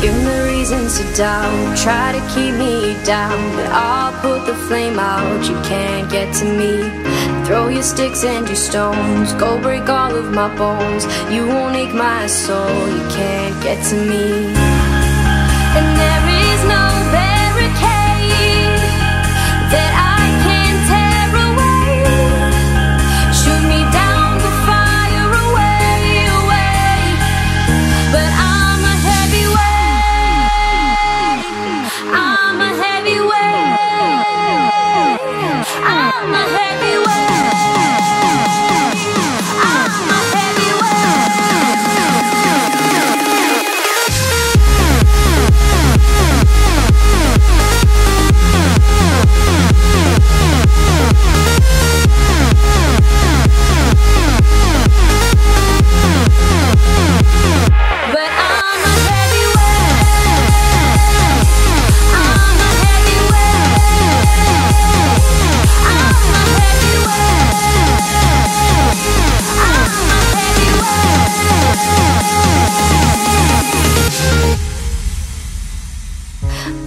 Give me reasons to doubt, try to keep me down, but I'll put the flame out, you can't get to me. Throw your sticks and your stones, go break all of my bones. You won't ache my soul, you can't get to me. And there is no barricade that I can't tear away. Shoot me down but fire away, away. But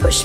push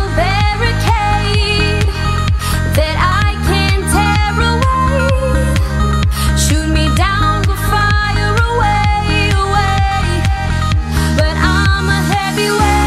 barricade that I can't tear away. Shoot me down but fire away, away. But I'm a heavyweight,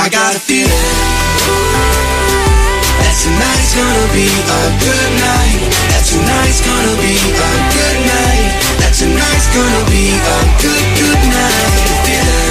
I got a feeling that tonight's gonna be a good night, that tonight's gonna be a